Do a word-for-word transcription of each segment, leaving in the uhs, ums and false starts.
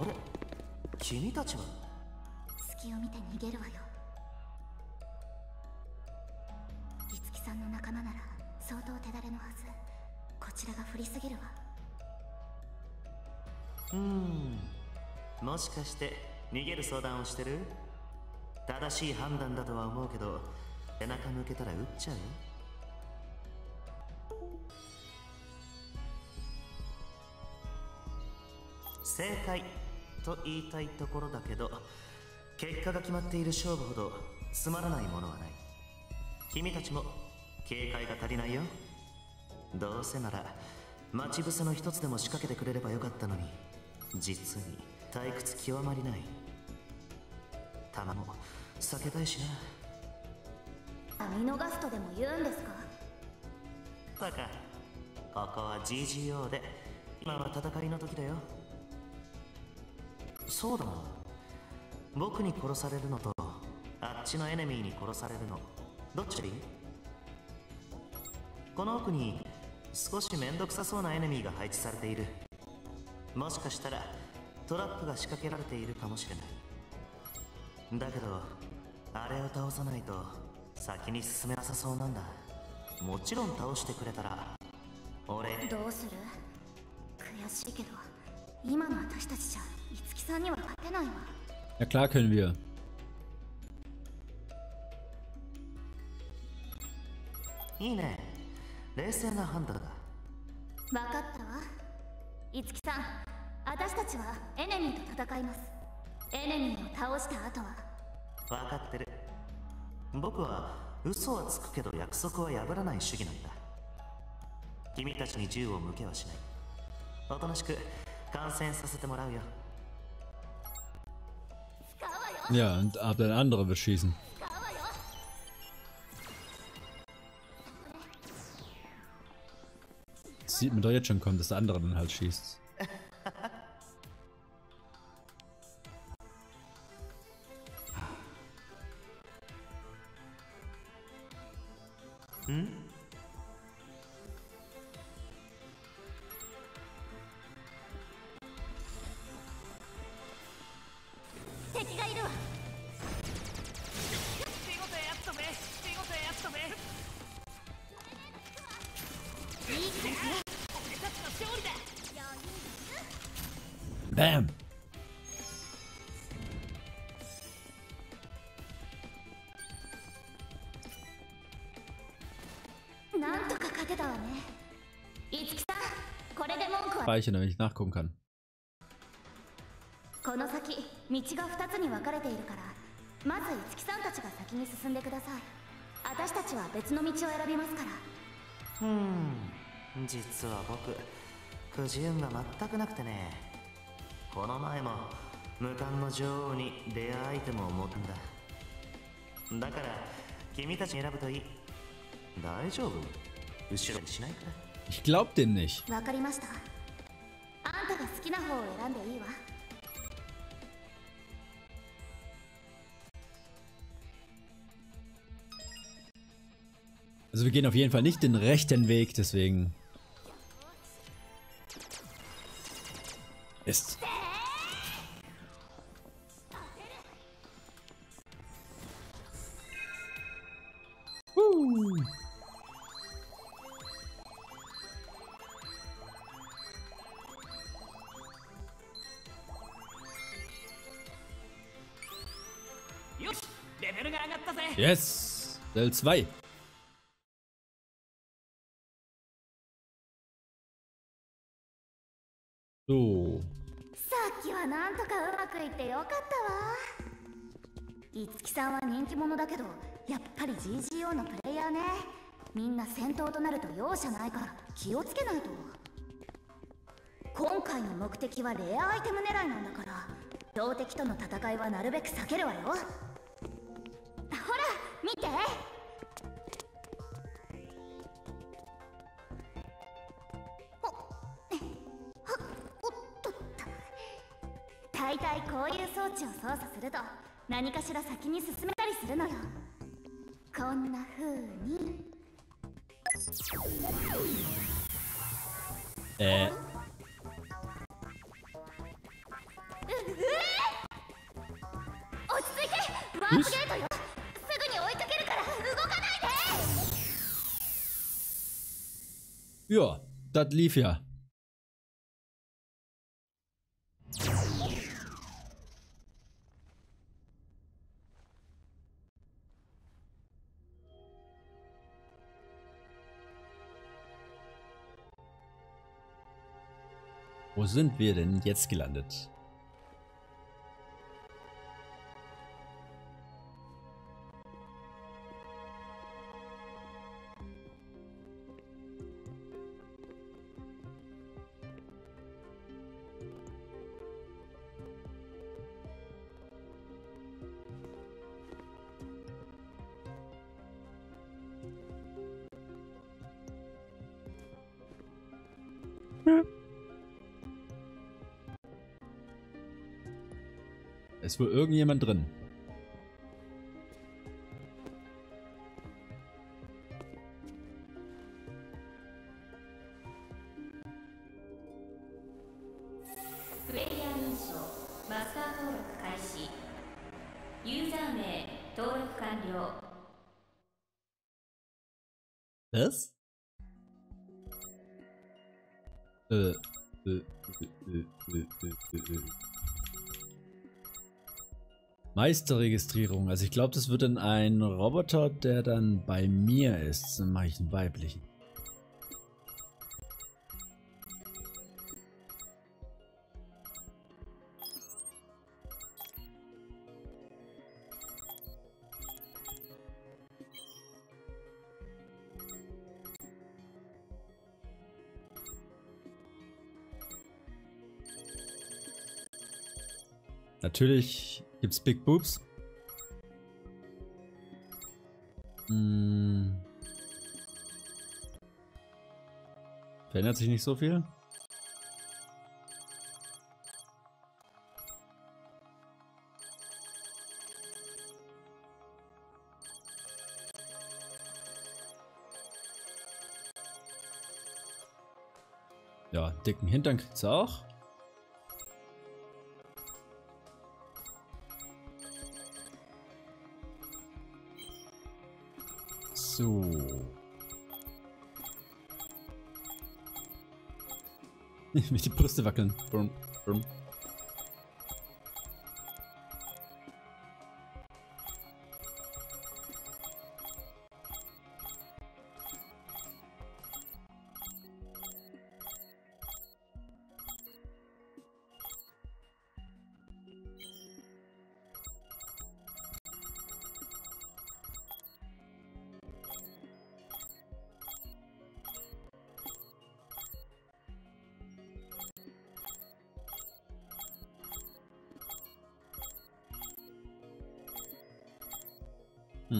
あれ、君たちは隙を見て逃げるわよ。五木さんの仲間なら相当手だれのはず。こちらが振りすぎるわ。うーん、もしかして逃げる相談をしてる？正しい判断だとは思うけど、背中向けたら撃っちゃうよ。正解と言いたいところだけど、結果が決まっている勝負ほどつまらないものはない。君たちも警戒が足りないよ。どうせなら待ち伏せの一つでも仕掛けてくれればよかったのに、実に退屈極まりない。弾も避けたいしな。見逃すとでも言うんですか？バカ、ここは ジージーオー で今は戦いの時だよ。そうだな、僕に殺されるのとあっちのエネミーに殺されるの、どっちでいい？この奥に少し面倒くさそうなエネミーが配置されている。もしかしたらトラップが仕掛けられているかもしれない。だけどあれを倒さないと先に進めなさそうなんだ。もちろん倒してくれたら俺どうする？悔しいけど今の私たちじゃ五木さんには勝てないわ。Ja klar können wir。いいね。冷静な判断だ。分かったわ。五木さん、私たちはエネミーと戦います。エネミーを倒した後は。分かってる。僕は嘘はつくけど約束は破らない主義なんだ。君たちに銃を向けはしない。おとなしく観戦させてもらうよ。Ja, und ab dann andere beschießen. Das sieht man doch jetzt schon kommen, dass der andere dann halt schießt. Hm? Bam. Speichern, damit ich nachgucken kann. Hm, 実は僕、くじ運が全くなくてね。この前も無冠の女王にレアアイテムを持ったんだ。だから君たちに選ぶといい。大丈夫、後ろにしないから。Ich glaub dem nicht。わかりました。あんたが好きな方を選んでいいわ。Also wir gehen auf jeden Fall nicht den rechten Weg, deswegen ist Yes, Level zwei. So. Äh. アップゲートよ。すぐに追いかけるから動かないで。Ja, das lief ja. Wo sind wir denn jetzt gelandet? Ist wohl irgendjemand drin. Was? Äh, äh, äh, äh, äh, äh, äh. Meisterregistrierung. Also ich glaube, das wird dann ein Roboter, der dann bei mir ist. Dann mache ich einen weiblichen. Natürlich gibt's Big Boobs. Hm. Verändert sich nicht so viel. Ja, dicken Hintern kriegt's auch. So. Mit die Brüste wackeln. Brum, brum.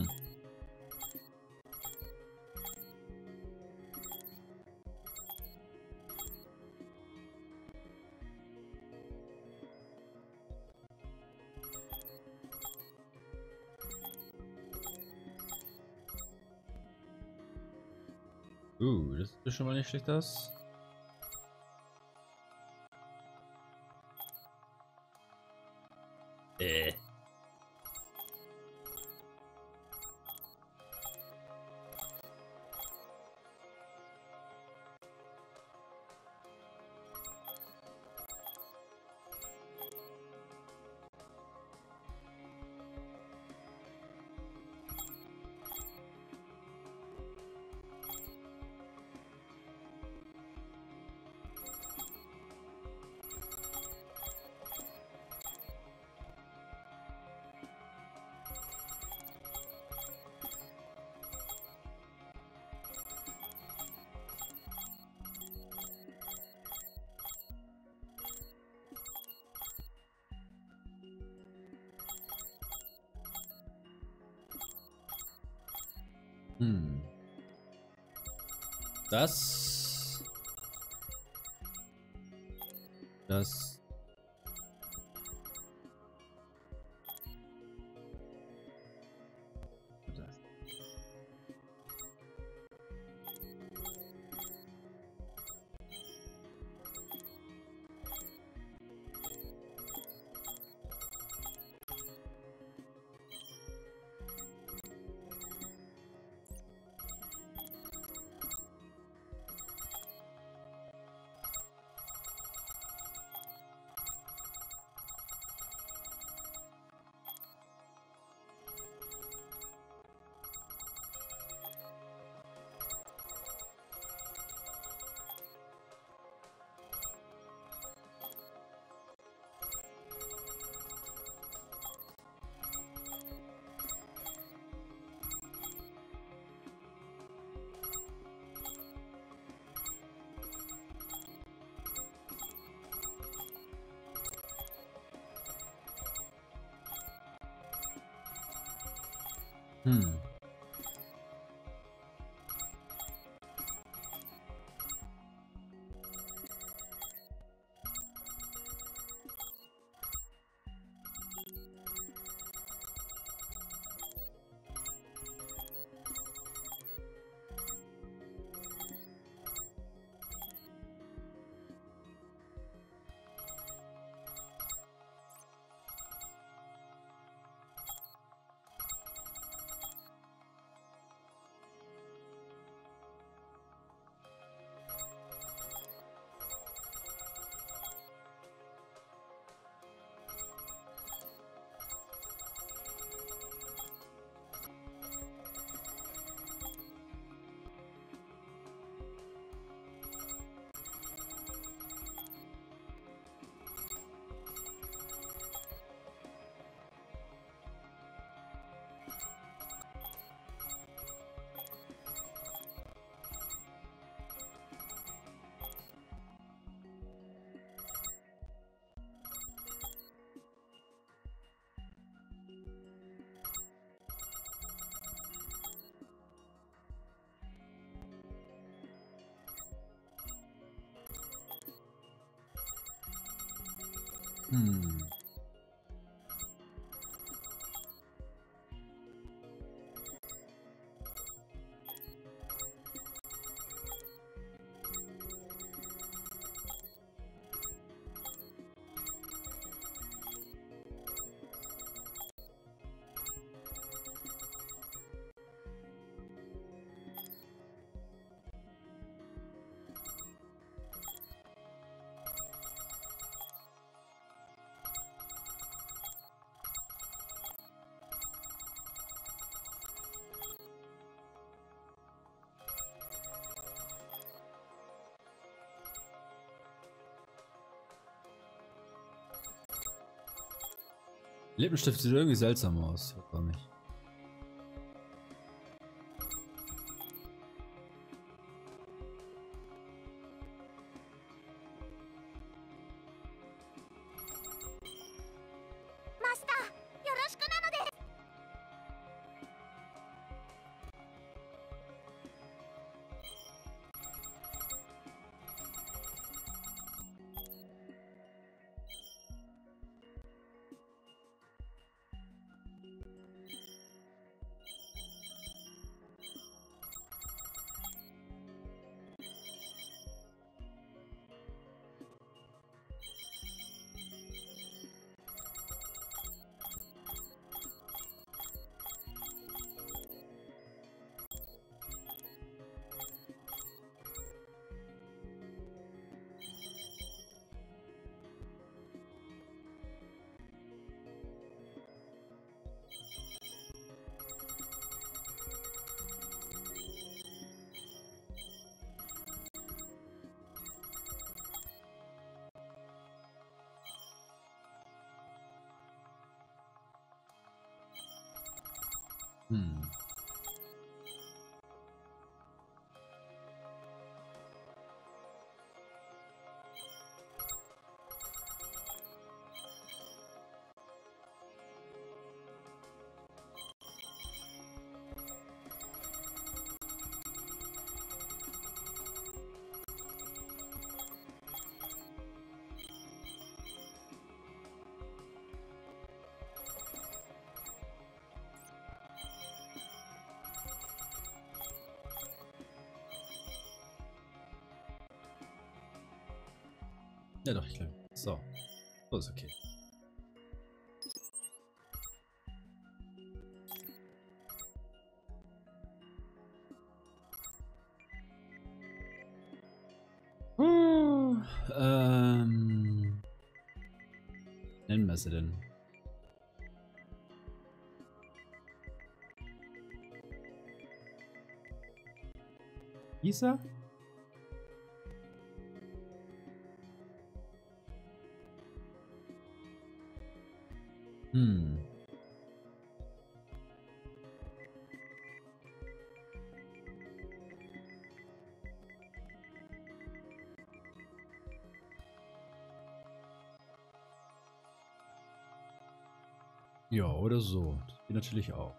Hm. Uh, das ist schon mal nicht schlecht, das. Äh. Hm. Das. Das. Das. うん。うん。Lippenstift sieht irgendwie seltsam aus, gar nicht. Hmm. Ja doch, ich glaube. So. So ist okay. Uh, ähm. Nennen wir sie denn? Isa? Hmm. Ja, oder so. Die natürlich auch.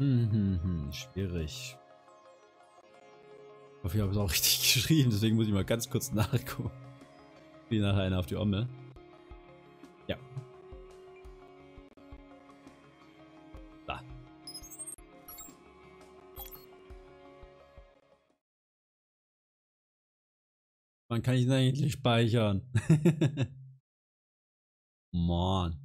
Hm, hm, hm, schwierig. Ich hoffe, ich habe es auch richtig geschrieben, deswegen muss ich mal ganz kurz nachgucken. Wie nachher einer auf die Omme. Ja. Da. Wann kann ich denn eigentlich speichern? Mann.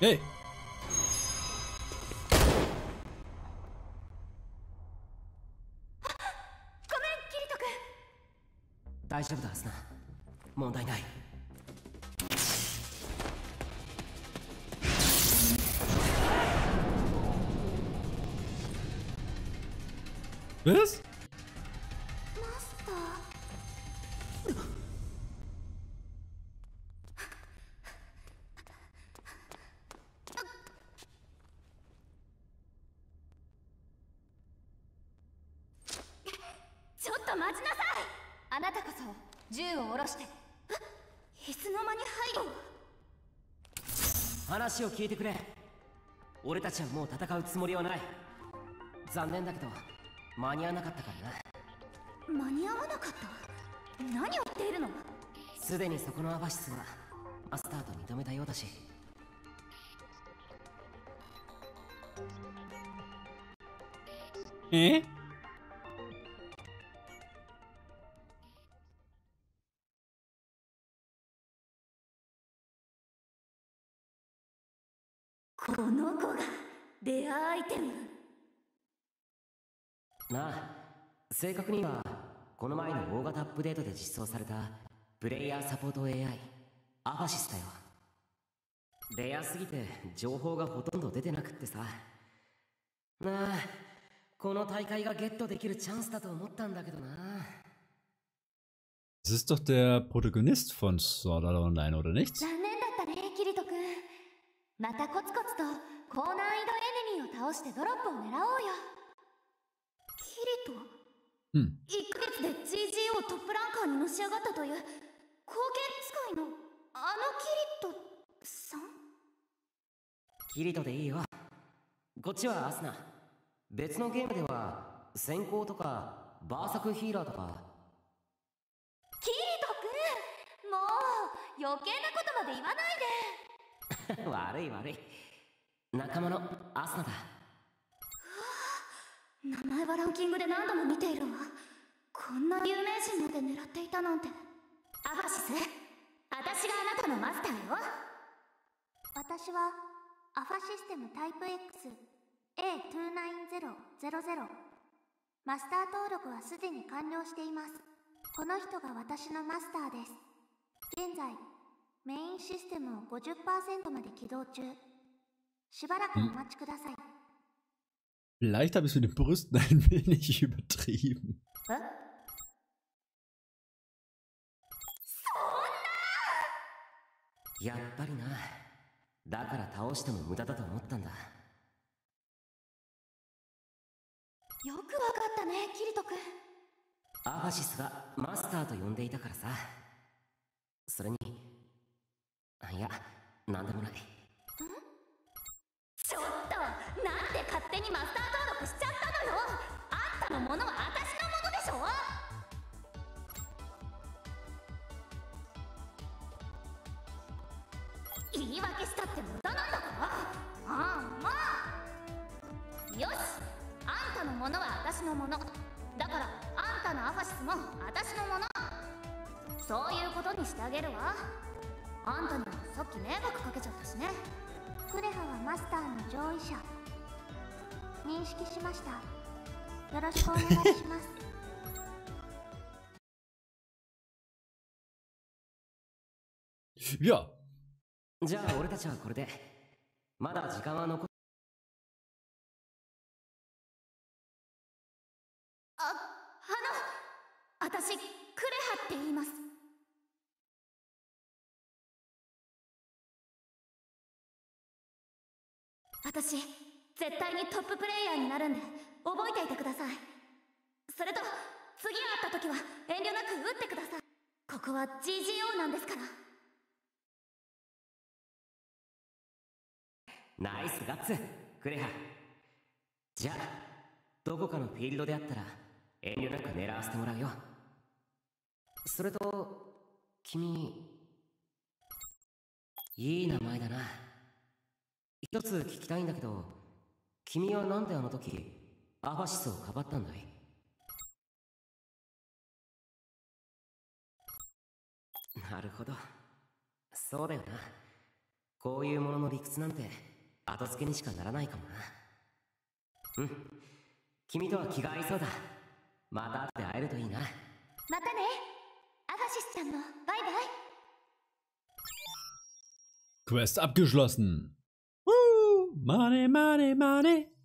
Hey!大丈夫だはずな。問題ない。え？マスター。ちょっと待ちなさい。あなたこそ銃を下ろして。いつの間に入る？話を聞いてくれ。俺たちはもう戦うつもりはない。残念だけど。間に合わなかったからな。間に合わなかった？何を言っているの？すでにそこのアバシスはマスターと認めたようだし、え？この子がレアアイテムなあ、正確にはこの前の大型アップデートで実装されたプレイヤーサポート エーアイ アファシスだよ。レアすぎて情報がほとんど出てなくってさ。なあ、この大会がゲットできるチャンスだと思ったんだけどな。Das ist doch der Protagonist von Sword Art Online, oder nicht? 残念だったね、キリト君。またコツコツと高難易度エネミーを倒してドロップを狙おうよ。キリト、うん、いっかげつで ジージーオー トップランカーにのし上がったという光剣使いのあのキリトさん。キリトでいいよ。こっちはアスナ。別のゲームでは先行とかバーサクヒーラーとか。キリト君、もう余計なことまで言わないで。悪い悪い、仲間のアスナだ。名前はランキングで何度も見ているわ。こんな有名人まで狙っていたなんて。アバシス、私があなたのマスターよ。私はアファシステムタイプ エックスエーにーきゅうぜろぜろぜろ。マスター登録はすでに完了しています。この人が私のマスターです。現在メインシステムを ごじゅっパーセント まで起動中。しばらくお待ちください。うん、vielleicht habe ich es mit den Brüsten ein wenig übertrieben. Hä? So, na! Jappari na. Dakara taoshitemo muda da to omottan da. Yoku wakatta ne, Kirito-kun. Aphasis ga Master to yonde ita kara sa. Sore ni, iya, nan demo nai. Hm?ちょっと、なんで勝手にマスター登録しちゃったのよ。あんたのものは私のものでしょ。言い訳したって無駄なんだから。ああ、まあよし、あんたのものは私のものだから、あんたのアファシスも私のもの。そういうことにしてあげるわ。あんたにもさっき迷惑かけちゃったしね。クレハはマスターの上位者。認識しました。よろしくお願いします。いや。じゃあ俺たちはこれで。まだ時間は残っ。あ、あの、私クレハって言います。私絶対にトッププレイヤーになるんで覚えていてください。それと次会った時は遠慮なく打ってください。ここは ジージーオー なんですから。ナイスガッツクレハ。じゃあどこかのフィールドであったら遠慮なく狙わせてもらうよ。それと君いい名前だな。一つ聞きたいんだけど、君はなんであの時アバシスをかばったんだい？なるほど、そうだよな。こういうものの理屈なんて後付けにしかならないかもな。うん、君とは気が合いそうだ。また後で会えるといいな。またねアバシスちゃんも、バイバイ。Quest abgeschlossen。Money, money, money.